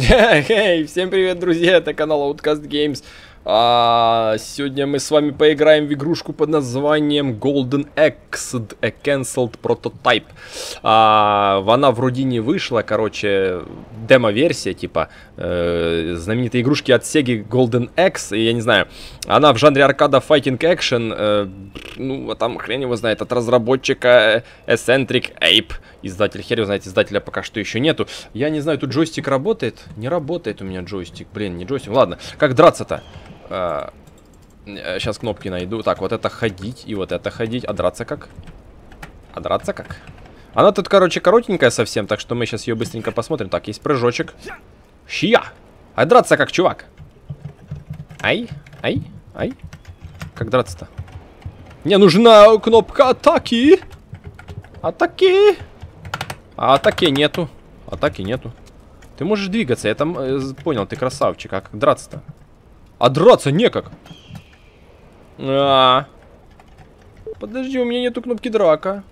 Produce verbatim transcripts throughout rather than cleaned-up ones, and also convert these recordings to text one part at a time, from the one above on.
Хей, всем привет, друзья, это канал Outcast Games. а, Сегодня мы с вами поиграем в игрушку под названием Golden Axed: A Cancelled Prototype. а, Она вроде не вышла, короче, демо-версия типа э, знаменитой игрушки от Sega Golden Axe. Я не знаю, она в жанре аркада Fighting Action. э, Ну, там хрен его знает, от разработчика Eccentric Ape. Издатель, хер его знает, издателя пока что еще нету. Я не знаю, тут джойстик работает? Не работает у меня джойстик, блин, не джойстик. Ладно, как драться-то? А, сейчас кнопки найду. Так, вот это ходить и вот это ходить. А драться как? А драться как? Она тут, короче, коротенькая совсем, так что мы сейчас ее быстренько посмотрим. Так, есть прыжочек. Щия! А драться как, чувак? Ай, ай, ай. Как драться-то? Мне нужна кнопка атаки. Атаки! А атаки нету. Атаки нету. Ты можешь двигаться, я там э, понял, ты красавчик. А как драться-то? А драться некак. А, подожди, у меня нету кнопки драка.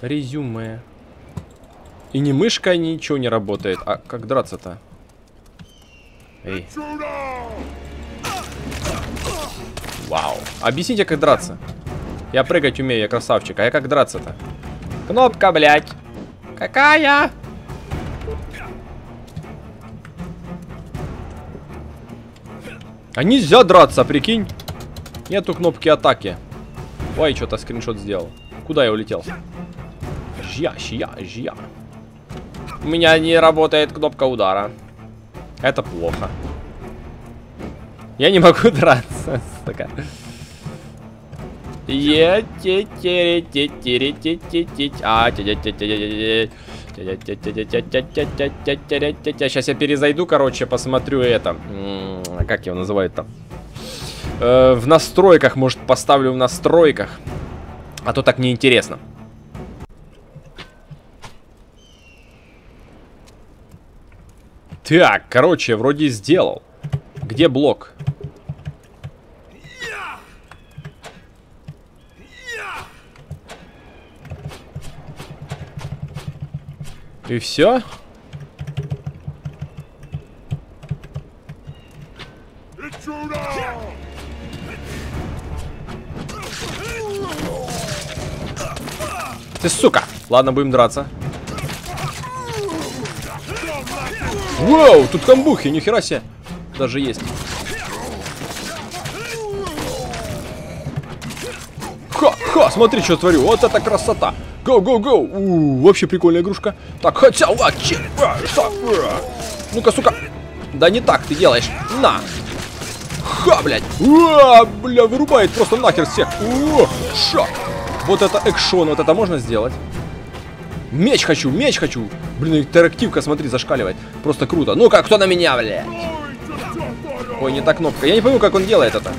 Резюме. И ни мышка, ничего не работает. А как драться-то? Эй. Вау. Объясните, как драться. Я прыгать умею, я красавчик. А я как драться-то? Кнопка, блядь. Какая? А нельзя драться, прикинь. Нету кнопки атаки. Ой, что-то скриншот сделал. Куда я улетел? Жья, жья, жья. У меня не работает кнопка удара. Это плохо. Я не могу драться. Сейчас я перезайду, короче, посмотрю это. Как его называют там? В настройках, может, поставлю в настройках. А то так неинтересно. Так, короче, вроде сделал. Где блок? И все? Ты сука! Ладно, будем драться. Вау, тут камбухи, нихера себе. Даже есть. Ха-ха, смотри, что творю. Вот это красота. Гоу-гоу-гоу! Вообще прикольная игрушка. Так, хотя... Ну-ка, сука! Да не так ты делаешь. На! Ха, блядь! А, бля, вырубает просто нахер всех. О, ша. Вот это экшон, вот это можно сделать. Меч хочу, меч хочу. Блин, интерактивка, смотри, зашкаливает. Просто круто. Ну-ка, кто на меня, блядь? Ой, не та кнопка. Я не пойму, как он делает это.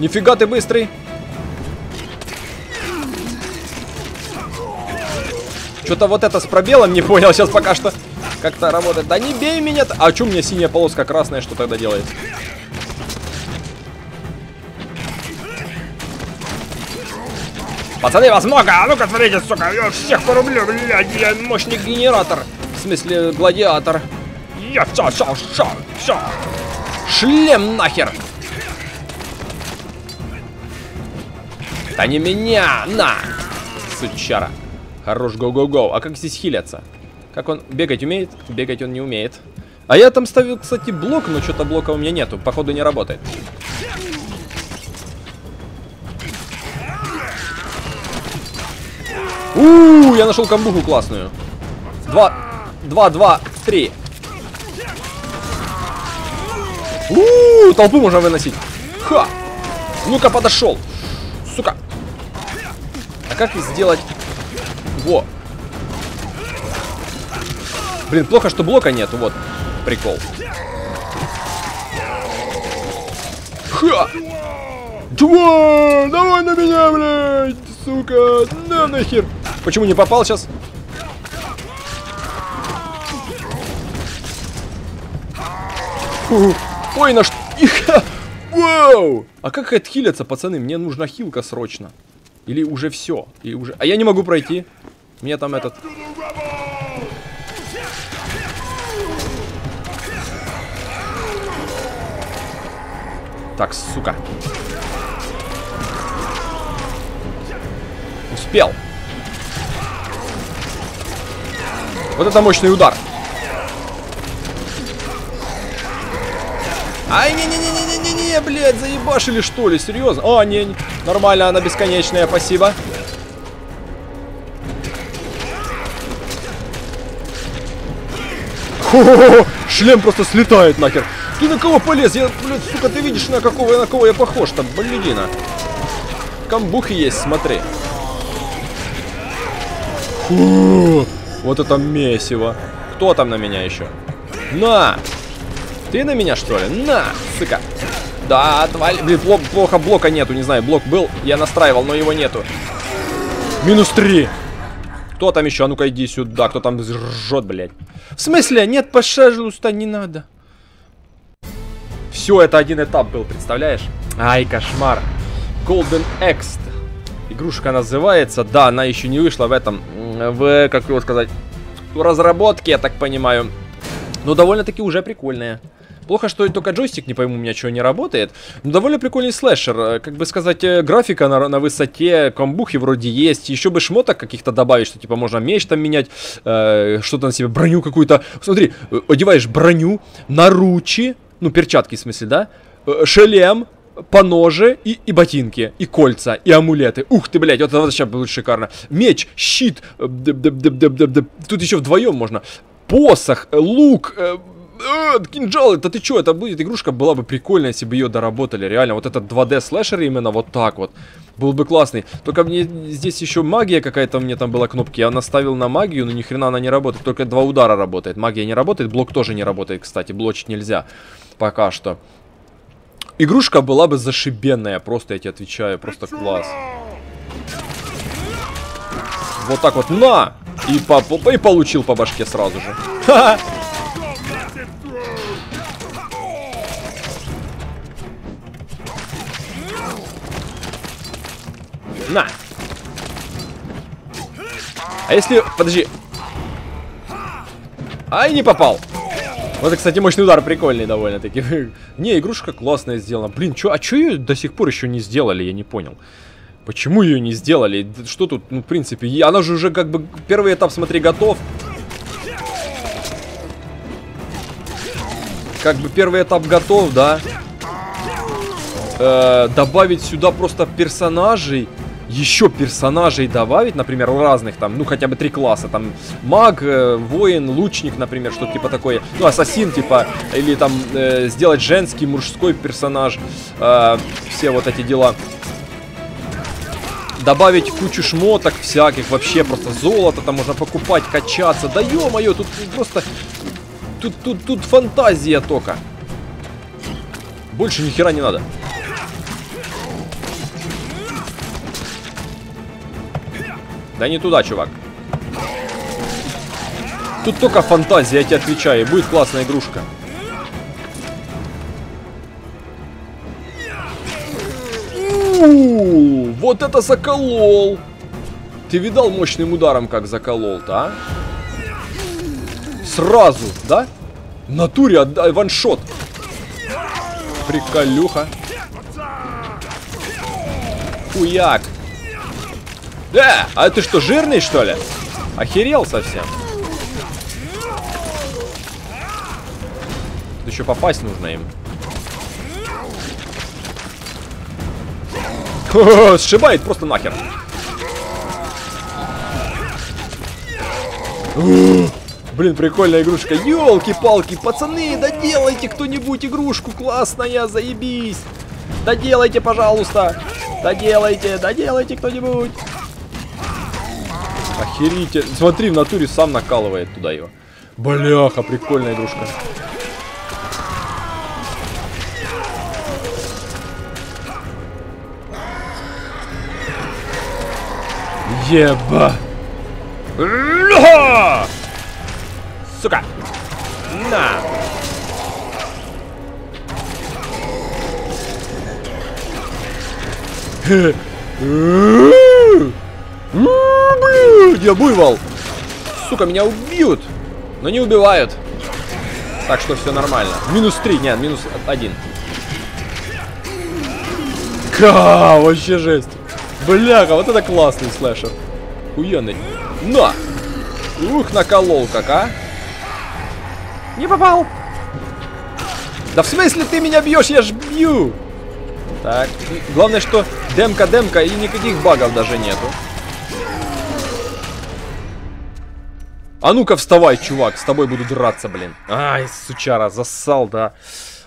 Нифига ты быстрый. Что-то вот это с пробелом не понял сейчас пока что. Как-то работает. Да не бей меня-то. А что у меня синяя полоска красная? Что тогда делает? Пацаны, вас много. А ну-ка, смотрите, сука. Я всех порублю, блядь. Я мощный генератор. В смысле, гладиатор. Я все, все, все, все. Шлем нахер. Да не меня. На. Сучара. Хорош, гоу-гоу-гоу. А как здесь хилятся? Как он бегать умеет? Бегать он не умеет. А я там ставил, кстати, блок, но что-то блока у меня нету. Походу не работает. У-у-у, я нашел камбуху классную. Два, два, два, три. У-у-у, толпу можно выносить. Ха! Ну-ка, подошел. Сука. А как сделать... Во. Блин, плохо, что блока нету. Вот, прикол. Ха! Чувак, давай на меня, блядь! Сука, на нахер! Почему не попал сейчас? Фу. Ой, на что... Вау! А как отхилятся, пацаны? Мне нужна хилка срочно. Или уже все? Или уже... А я не могу пройти. Мне там этот... Так, сука. Успел. Вот это мощный удар. Ай, не-не-не-не-не-не, блядь, заебашили что ли, серьезно? О, не, не, нормально, она бесконечная, спасибо. Хо-хо-хо, шлем просто слетает нахер. Ты на кого полез? Я, блядь, сука, ты видишь, на какого, на кого я похож-то, блядина. Камбух есть, смотри. Фу, вот это месиво. Кто там на меня еще? На! Ты на меня, что ли? На, сука. Да, отвали. Блин, плохо, плохо блока нету, не знаю, блок был, я настраивал, но его нету. Минус три. Кто там еще? А ну-ка иди сюда, кто там ржет, блядь. В смысле? Нет, пожалуйста, не надо. Все, это один этап был, представляешь? Ай, кошмар. Golden Axed. Игрушка называется, да, она еще не вышла в этом, в, как его сказать, в разработке, я так понимаю. Но довольно-таки уже прикольная. Плохо, что только джойстик, не пойму, у меня чего не работает. Но довольно прикольный слэшер. Как бы сказать, графика на, на высоте, камбухи вроде есть. Еще бы шмоток каких-то добавить, что типа можно меч там менять, э, что-то на себе, броню какую-то. Смотри, одеваешь броню, наручи, ну перчатки в смысле, да, шлем, поножи и, и ботинки, и кольца, и амулеты. Ух ты, блядь, вот это вообще будет шикарно. Меч, щит, тут еще вдвоем можно. Посох, лук, э, э, кинжал, это ты чё, это будет игрушка, была бы прикольная, если бы ее доработали, реально, вот этот два дэ слэшер именно вот так вот, был бы классный, только мне здесь еще магия какая-то, мне там была кнопки, я наставил на магию, но ни хрена она не работает, только два удара работает, магия не работает, блок тоже не работает, кстати, блочить нельзя, пока что. Игрушка была бы зашибенная, просто я тебе отвечаю, просто класс. Вот так вот, на! И, по, по, и получил по башке сразу же. Ха-ха. На. А если... Подожди. Ай, не попал. Вот это, кстати, мощный удар, прикольный довольно-таки. Не, игрушка классная сделана. Блин, чё, а чё ее до сих пор еще не сделали, я не понял. Почему ее не сделали? Что тут, ну, в принципе, она же уже как бы первый этап, смотри, готов. Как бы первый этап готов, да. Э-э, добавить сюда просто персонажей. Еще персонажей добавить, например, разных там, ну хотя бы три класса, там маг, э, воин, лучник, например, что-то типа такое, ну ассасин типа, или там э, сделать женский, мужской персонаж, э, все вот эти дела. Добавить кучу шмоток всяких, вообще просто золото там можно покупать, качаться, да ё-моё, тут просто, тут, тут, тут фантазия только. Больше ни хера не надо. Да не туда, чувак. Тут только фантазия, я тебе отвечаю. И будет классная игрушка. У-у-у, вот это заколол. Ты видал мощным ударом, как заколол-то, а? Сразу, да? В натуре отдай ваншот. Приколюха. Хуяк. Да, а ты что, жирный, что ли? Охерел совсем. Тут еще попасть нужно им. Хо-хо-хо, сшибает просто нахер. У-у-у, блин, прикольная игрушка. Ёлки-палки, пацаны, доделайте кто-нибудь игрушку. Классная, заебись. Доделайте, пожалуйста. Доделайте, доделайте кто-нибудь. Охерите. Смотри, в натуре сам накалывает туда его. Бляха, прикольная игрушка. Еба. Сука. На. Я буйвол. Сука, меня убьют. Но не убивают. Так что все нормально. Минус три, нет, минус один. Ха, вообще жесть. Бляха, вот это классный слэшер. Хуёный. На! Ух, наколол как, а? Не попал! Да в смысле ты меня бьешь? Я ж бью! Так, главное, что демка-демка и никаких багов даже нету. А ну-ка вставай, чувак, с тобой буду драться, блин. Ай, сучара, зассал, да.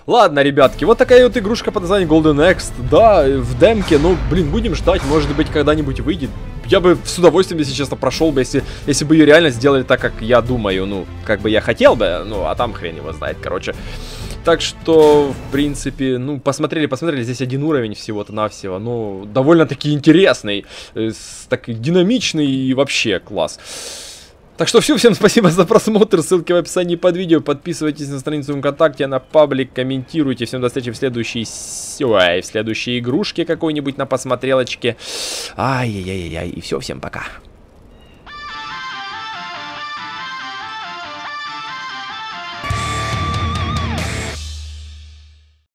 Ладно, ребятки, вот такая вот игрушка под названием Golden Axed. Да, в демке, ну, блин, будем ждать, может быть, когда-нибудь выйдет. Я бы с удовольствием, если честно, прошел бы, если, если бы ее реально сделали так, как я думаю. Ну, как бы я хотел бы, ну, а там хрен его знает, короче. Так что, в принципе, ну, посмотрели, посмотрели, здесь один уровень всего-то навсего, но довольно-таки интересный, э, так динамичный и вообще класс. Так что все, всем спасибо за просмотр, ссылки в описании под видео, подписывайтесь на страницу ВКонтакте, на паблик, комментируйте. Всем до встречи в следующей, ой, в следующей игрушке какой-нибудь на посмотрелочке. Ай-яй-яй-яй, и все, всем пока.